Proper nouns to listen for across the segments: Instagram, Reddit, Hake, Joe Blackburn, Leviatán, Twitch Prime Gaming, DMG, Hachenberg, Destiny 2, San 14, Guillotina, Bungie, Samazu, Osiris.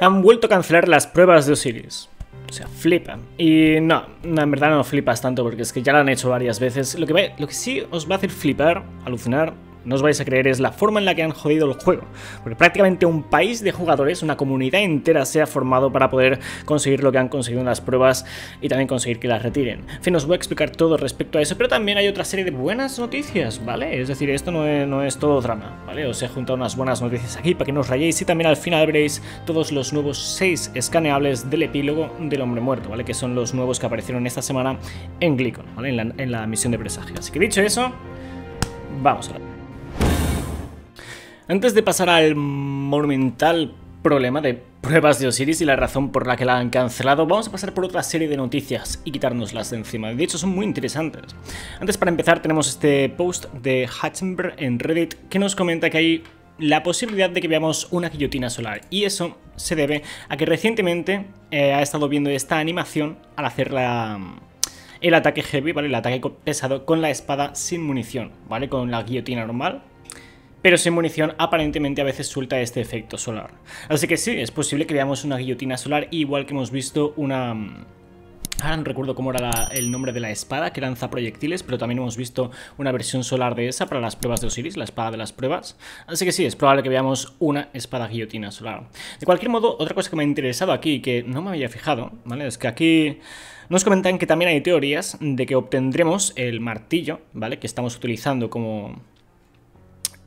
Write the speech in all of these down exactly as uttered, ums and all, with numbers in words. han vuelto a cancelar las pruebas de Osiris. O sea, flipan. Y no, no, en verdad no flipas tanto porque es que ya lo han hecho varias veces. Lo que, va, lo que sí os va a hacer flipar, alucinar, no os vais a creer, es la forma en la que han jodido el juego. Porque prácticamente un país de jugadores, una comunidad entera se ha formado para poder conseguir lo que han conseguido en las pruebas y también conseguir que las retiren. En fin, os voy a explicar todo respecto a eso, pero también hay otra serie de buenas noticias, ¿vale? Es decir, esto no es, no es todo drama, ¿vale? Os he juntado unas buenas noticias aquí para que no os rayéis y también al final veréis todos los nuevos seis escaneables del epílogo del hombre muerto, ¿vale? Que son los nuevos que aparecieron esta semana en Glicon, ¿vale? En la, en la misión de presagio. Así que dicho eso, vamos a ver. Antes de pasar al monumental problema de pruebas de Osiris y la razón por la que la han cancelado, vamos a pasar por otra serie de noticias y quitárnoslas de encima. De hecho, son muy interesantes. Antes, para empezar, tenemos este post de Hachenberg en Reddit que nos comenta que hay la posibilidad de que veamos una guillotina solar. Y eso se debe a que recientemente eh, ha estado viendo esta animación al hacer la... el ataque heavy, ¿vale? El ataque pesado con la espada sin munición, ¿vale? Con la guillotina normal, pero sin munición, aparentemente a veces suelta este efecto solar. Así que sí, es posible que veamos una guillotina solar, igual que hemos visto una... ahora no recuerdo cómo era la, el nombre de la espada que lanza proyectiles, pero también hemos visto una versión solar de esa para las pruebas de Osiris, la espada de las pruebas. Así que sí, es probable que veamos una espada guillotina solar. De cualquier modo, otra cosa que me ha interesado aquí y que no me había fijado, ¿vale? Es que aquí nos comentan que también hay teorías de que obtendremos el martillo, ¿vale? Que estamos utilizando como...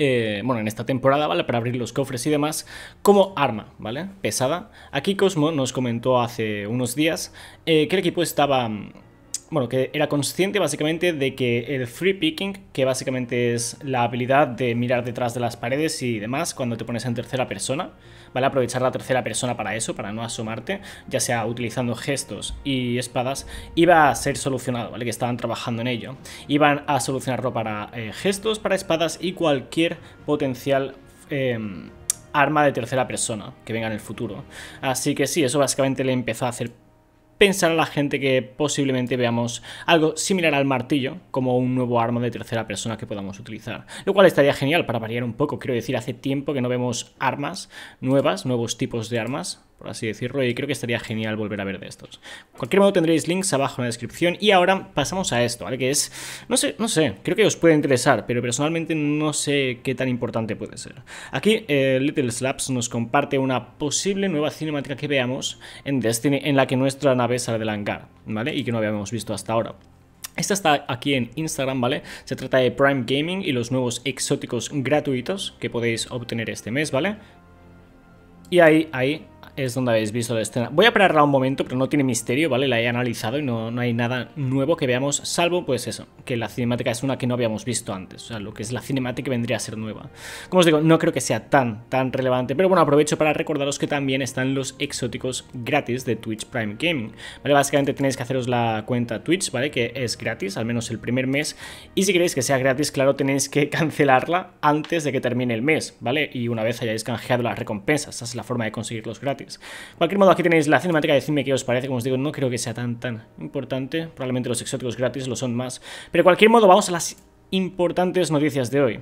Eh, bueno, en esta temporada, ¿vale? Para abrir los cofres y demás, como arma, ¿vale? Pesada. Aquí Cosmo nos comentó hace unos días eh, que el equipo estaba... Bueno, que era consciente básicamente de que el free picking, que básicamente es la habilidad de mirar detrás de las paredes y demás cuando te pones en tercera persona, ¿vale? Aprovechar la tercera persona para eso, para no asomarte, ya sea utilizando gestos y espadas, iba a ser solucionado, ¿vale? Que estaban trabajando en ello. Iban a solucionarlo para eh, gestos, para espadas y cualquier potencial... Eh, arma de tercera persona que venga en el futuro. Así que sí, eso básicamente le empezó a hacer pensar a la gente que posiblemente veamos algo similar al martillo como un nuevo arma de tercera persona que podamos utilizar, lo cual estaría genial para variar un poco. Quiero decir, hace tiempo que no vemos armas nuevas, nuevos tipos de armas, por así decirlo, y creo que estaría genial volver a ver de estos. De cualquier modo, tendréis links abajo en la descripción. Y ahora pasamos a esto, ¿vale? Que es, no sé, no sé, creo que os puede interesar, pero personalmente no sé qué tan importante puede ser. Aquí eh, Little Slaps nos comparte una posible nueva cinemática que veamos en Destiny, en la que nuestra nave sale del hangar, ¿vale? Y que no habíamos visto hasta ahora. Esta está aquí en Instagram, ¿vale? Se trata de Prime Gaming y los nuevos exóticos gratuitos que podéis obtener este mes, ¿vale? Y ahí, ahí... es donde habéis visto la escena. Voy a pararla un momento, pero no tiene misterio, ¿vale? La he analizado y no, no hay nada nuevo que veamos, salvo, pues eso, que la cinemática es una que no habíamos visto antes. O sea, lo que es la cinemática vendría a ser nueva. Como os digo, no creo que sea tan, tan relevante, pero bueno, aprovecho para recordaros que también están los exóticos gratis de Twitch Prime Gaming, ¿vale? Básicamente tenéis que haceros la cuenta Twitch, ¿vale? Que es gratis, al menos el primer mes. Y si queréis que sea gratis, claro, tenéis que cancelarla antes de que termine el mes, ¿vale? Y una vez hayáis canjeado las recompensas, esa es la forma de conseguirlos gratis. Cualquier modo, aquí tenéis la cinemática, decidme qué os parece. Como os digo, no creo que sea tan tan importante. Probablemente los exóticos gratis lo son más. Pero de cualquier modo, vamos a las importantes noticias de hoy.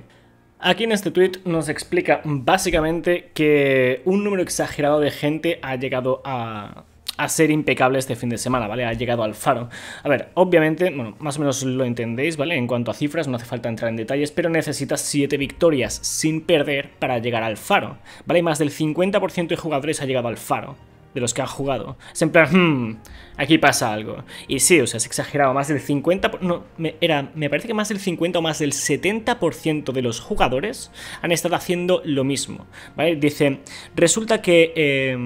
Aquí en este tweet nos explica básicamente que un número exagerado de gente ha llegado a... a ser impecable este fin de semana, ¿vale? Ha llegado al faro. A ver, obviamente, bueno, más o menos lo entendéis, ¿vale? En cuanto a cifras, no hace falta entrar en detalles, pero necesitas siete victorias sin perder para llegar al faro, ¿vale? Más del cincuenta por ciento de jugadores ha llegado al faro, de los que han jugado. Es en plan, hmm, aquí pasa algo. Y sí, o sea, es exagerado. Más del cincuenta por ciento, no, me, era, me parece que más del cincuenta o más del setenta por ciento de los jugadores han estado haciendo lo mismo, ¿vale? Dice, resulta que eh,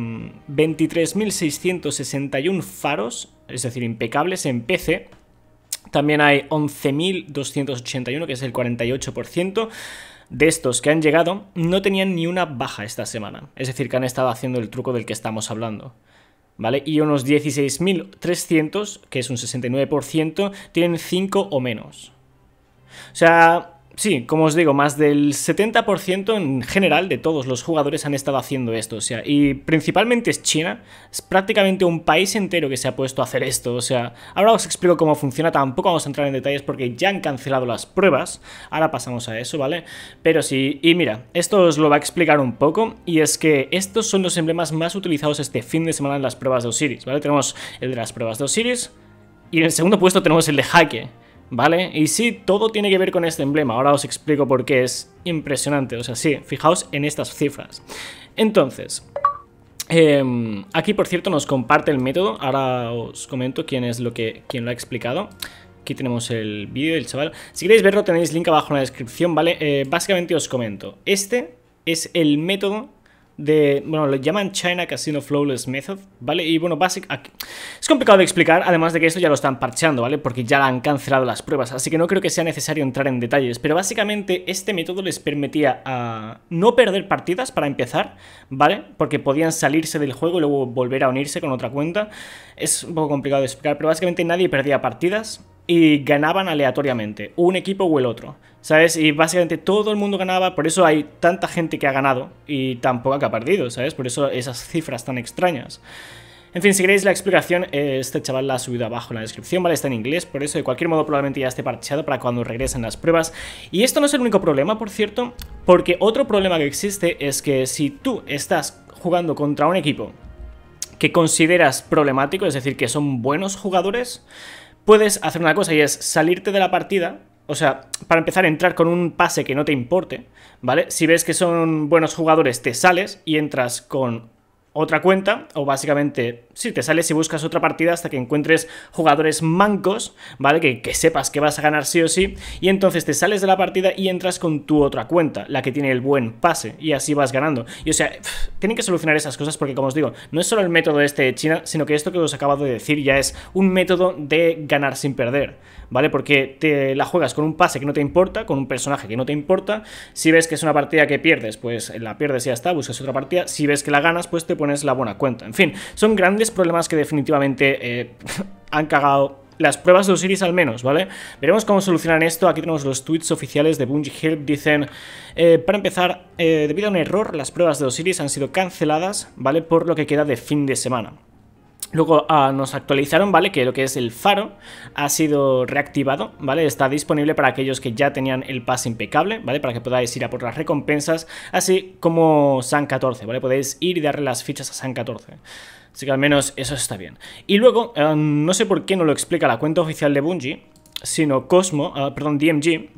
veintitrés mil seiscientos sesenta y uno faros, es decir, impecables en P C. También hay once mil doscientos ochenta y uno, que es el cuarenta y ocho por ciento. De estos que han llegado, no tenían ni una baja esta semana. Es decir, que han estado haciendo el truco del que estamos hablando, ¿vale? Y unos dieciséis mil trescientos, que es un sesenta y nueve por ciento, tienen cinco o menos. O sea, Sí, como os digo, más del setenta por ciento en general de todos los jugadores han estado haciendo esto, o sea, y principalmente es China, es prácticamente un país entero que se ha puesto a hacer esto, o sea, ahora os explico cómo funciona, tampoco vamos a entrar en detalles porque ya han cancelado las pruebas, ahora pasamos a eso, ¿vale? Pero sí, y mira, esto os lo va a explicar un poco, y es que estos son los emblemas más utilizados este fin de semana en las pruebas de Osiris, ¿vale? Tenemos el de las pruebas de Osiris, y en el segundo puesto tenemos el de Hake, ¿vale? Y sí, todo tiene que ver con este emblema. Ahora os explico por qué es impresionante. O sea, sí, fijaos en estas cifras. Entonces, eh, aquí por cierto nos comparte el método. Ahora os comento quién es lo que, quién lo ha explicado. Aquí tenemos el vídeo del chaval. Si queréis verlo tenéis link abajo en la descripción, ¿vale? Eh, básicamente os comento. Este es el método de, bueno, lo llaman China Casino Flawless Method, ¿vale? Y bueno, basic, aquí. Es complicado de explicar, además de que esto ya lo están parcheando, ¿vale? Porque ya han cancelado las pruebas, así que no creo que sea necesario entrar en detalles, pero básicamente este método les permitía a no perder partidas para empezar, ¿vale? Porque podían salirse del juego y luego volver a unirse con otra cuenta. Es un poco complicado de explicar, pero básicamente nadie perdía partidas y ganaban aleatoriamente, un equipo o el otro, ¿sabes? Y básicamente todo el mundo ganaba, por eso hay tanta gente que ha ganado y tan poca que ha perdido, ¿sabes? Por eso esas cifras tan extrañas. En fin, si queréis la explicación, este chaval la ha subido abajo en la descripción, ¿vale? Está en inglés, por eso de cualquier modo probablemente ya esté parcheado para cuando regresen las pruebas. Y esto no es el único problema, por cierto, porque otro problema que existe es que si tú estás jugando contra un equipo que consideras problemático, es decir, que son buenos jugadores, puedes hacer una cosa y es salirte de la partida, o sea, para empezar a entrar con un pase que no te importe, ¿vale? Si ves que son buenos jugadores te sales y entras con otra cuenta, o básicamente, sí, te sales y buscas otra partida hasta que encuentres jugadores mancos, ¿vale? Que, que sepas que vas a ganar sí o sí, y entonces te sales de la partida y entras con tu otra cuenta, la que tiene el buen pase, y así vas ganando. Y o sea, tienen que solucionar esas cosas porque, como os digo, no es solo el método este de China, sino que esto que os acabo de decir ya es un método de ganar sin perder, ¿vale? Porque te la juegas con un pase que no te importa, con un personaje que no te importa, si ves que es una partida que pierdes, pues la pierdes y ya está, buscas otra partida, si ves que la ganas, pues te pones la buena cuenta. En fin, son grandes problemas que definitivamente eh, han cagado las pruebas de Osiris al menos, ¿vale? Veremos cómo solucionan esto. Aquí tenemos los tweets oficiales de Bungie Help. Dicen, eh, para empezar, eh, debido a un error, las pruebas de Osiris han sido canceladas, ¿vale? Por lo que queda de fin de semana. Luego uh, nos actualizaron, ¿vale? Que lo que es el faro ha sido reactivado, ¿vale? Está disponible para aquellos que ya tenían el pase impecable, ¿vale? Para que podáis ir a por las recompensas, así como San catorce, ¿vale? Podéis ir y darle las fichas a San catorce. Así que al menos eso está bien. Y luego, uh, no sé por qué no lo explica la cuenta oficial de Bungie, sino Cosmo, uh, perdón, D M G,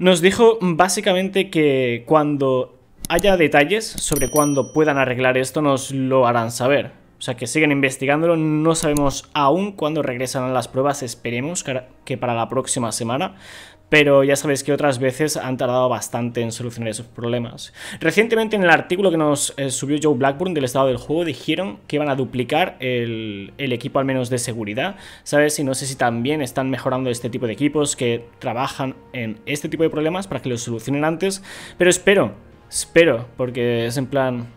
nos dijo básicamente que cuando haya detalles sobre cuándo puedan arreglar esto nos lo harán saber. O sea, que siguen investigándolo, no sabemos aún cuándo regresan las pruebas, esperemos que para la próxima semana, pero ya sabéis que otras veces han tardado bastante en solucionar esos problemas. Recientemente en el artículo que nos eh, subió Joe Blackburn del estado del juego dijeron que iban a duplicar el, el equipo al menos de seguridad, ¿sabes? Y no sé si también están mejorando este tipo de equipos que trabajan en este tipo de problemas para que los solucionen antes, pero espero, espero, porque es en plan...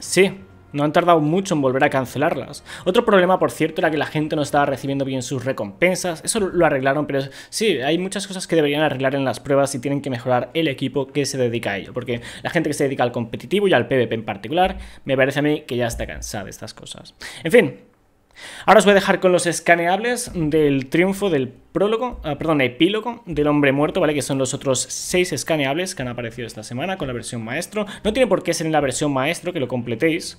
sí... no han tardado mucho en volver a cancelarlas. Otro problema, por cierto, era que la gente no estaba recibiendo bien sus recompensas. Eso lo arreglaron, pero sí, hay muchas cosas que deberían arreglar en las pruebas y tienen que mejorar el equipo que se dedica a ello. Porque la gente que se dedica al competitivo y al P V P en particular, me parece a mí que ya está cansada de estas cosas. En fin, ahora os voy a dejar con los escaneables del triunfo del prólogo, uh, perdón, epílogo del hombre muerto, ¿vale? Que son los otros seis escaneables que han aparecido esta semana con la versión maestro. No tiene por qué ser en la versión maestro que lo completéis,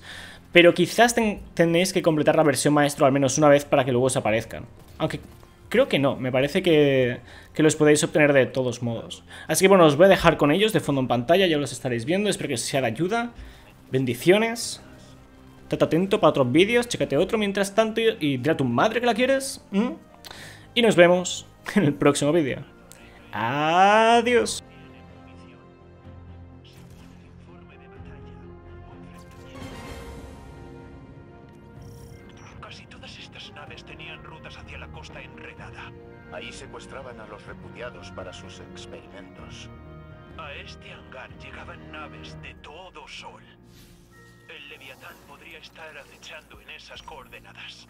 pero quizás ten tenéis que completar la versión maestro al menos una vez para que luego os aparezcan. Aunque creo que no, me parece que, que los podéis obtener de todos modos. Así que bueno, os voy a dejar con ellos de fondo en pantalla, ya los estaréis viendo, espero que os sea de ayuda. Bendiciones. Estate atento para otros vídeos, chécate otro mientras tanto y, y dile a tu madre que la quieres. ¿Mm? Y nos vemos en el próximo vídeo. Adiós. Casi todas estas naves tenían rutas hacia la costa enredada. Ahí secuestraban a los repudiados para sus experimentos. A este hangar llegaban naves de todo sol. El Leviatán podría estar acechando en esas coordenadas.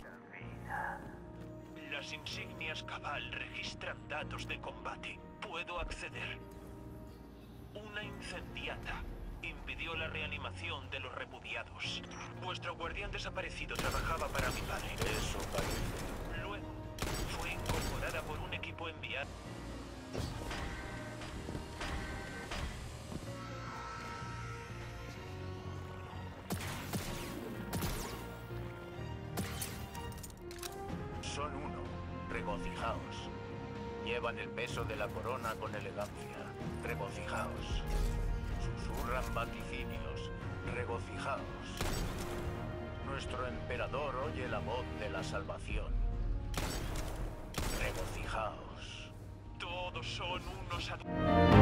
La vida. las insignias cabal registran datos de combate. Puedo acceder. Una incendiata impidió la reanimación de los repudiados. Vuestro guardián desaparecido trabajaba para mi padre. Eso parece. Luego fue incorporada por un equipo enviado. Son uno. Regocijaos. Llevan el peso de la corona con elegancia. Regocijaos. Susurran vaticinios. Regocijaos. Nuestro emperador oye la voz de la salvación. Regocijaos. Todos son unos...